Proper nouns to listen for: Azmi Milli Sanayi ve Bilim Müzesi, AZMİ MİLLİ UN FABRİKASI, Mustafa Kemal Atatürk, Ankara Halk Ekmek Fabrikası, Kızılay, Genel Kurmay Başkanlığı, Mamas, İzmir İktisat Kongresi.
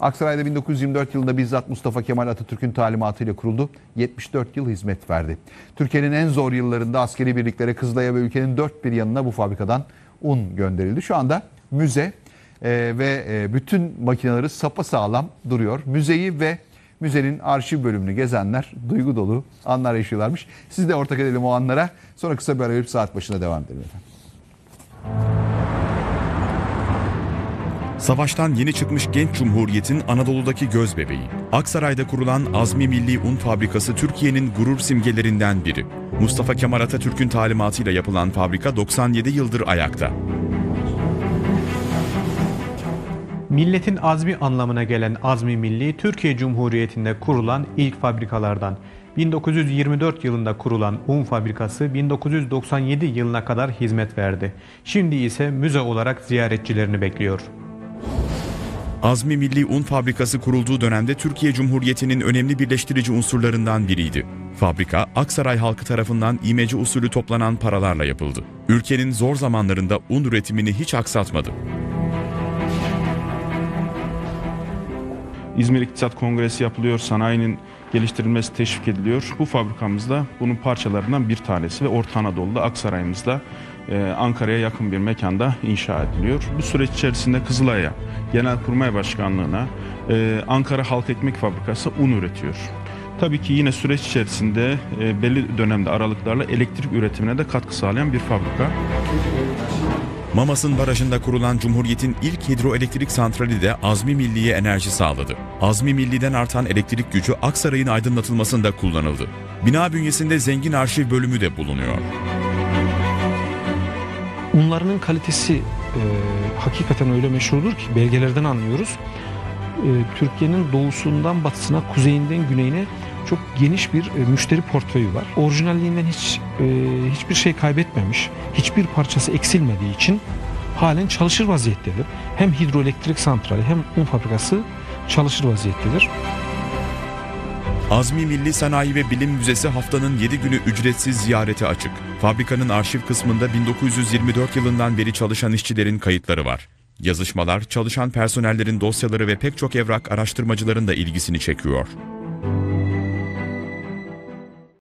Aksaray'da 1924 yılında bizzat Mustafa Kemal Atatürk'ün talimatıyla kuruldu. 74 yıl hizmet verdi. Türkiye'nin en zor yıllarında askeri birliklere Kızılay'a ve ülkenin dört bir yanına bu fabrikadan un gönderildi. Şu anda müze ve bütün makineleri sapasağlam duruyor. Müzeyi ve müzenin arşiv bölümünü gezenler duygu dolu anlar yaşıyorlarmış. Siz de ortak edelim o anlara. Sonra kısa bir ara verip saat başına devam edelim efendim. Savaştan yeni çıkmış genç cumhuriyetin Anadolu'daki gözbebeği. Aksaray'da kurulan Azmi Milli Un Fabrikası Türkiye'nin gurur simgelerinden biri. Mustafa Kemal Atatürk'ün talimatıyla yapılan fabrika 97 yıldır ayakta. Milletin azmi anlamına gelen Azmi Milli, Türkiye Cumhuriyeti'nde kurulan ilk fabrikalardan. 1924 yılında kurulan un fabrikası 1997 yılına kadar hizmet verdi. Şimdi ise müze olarak ziyaretçilerini bekliyor. Azmi Milli Un Fabrikası kurulduğu dönemde Türkiye Cumhuriyeti'nin önemli birleştirici unsurlarından biriydi. Fabrika, Aksaray halkı tarafından imece usulü toplanan paralarla yapıldı. Ülkenin zor zamanlarında un üretimini hiç aksatmadı. İzmir İktisat Kongresi yapılıyor, sanayinin geliştirilmesi teşvik ediliyor. Bu fabrikamız da bunun parçalarından bir tanesi ve Orta Anadolu'da, Aksaray'ımızda, Ankara'ya yakın bir mekanda inşa ediliyor. Bu süreç içerisinde Kızılay'a, Genel Kurmay Başkanlığı'na, Ankara Halk Ekmek Fabrikası un üretiyor. Tabii ki yine süreç içerisinde belli dönemde aralıklarla elektrik üretimine de katkı sağlayan bir fabrika. Mamas'ın barajında kurulan Cumhuriyet'in ilk hidroelektrik santrali de Azmi Milli'ye enerji sağladı. Azmi Milli'den artan elektrik gücü Aksaray'ın aydınlatılmasında kullanıldı. Bina bünyesinde zengin arşiv bölümü de bulunuyor. Unlarının kalitesi hakikaten öyle meşhurdur ki belgelerden anlıyoruz. Türkiye'nin doğusundan batısına, kuzeyinden güneyine çok geniş bir müşteri portföyü var. Orijinalliğinden hiçbir şey kaybetmemiş, hiçbir parçası eksilmediği için halen çalışır vaziyettedir. Hem hidroelektrik santrali hem un fabrikası çalışır vaziyettedir. Azmi Milli Sanayi ve Bilim Müzesi haftanın 7 günü ücretsiz ziyarete açık. Fabrikanın arşiv kısmında 1924 yılından beri çalışan işçilerin kayıtları var. Yazışmalar, çalışan personellerin dosyaları ve pek çok evrak araştırmacıların da ilgisini çekiyor.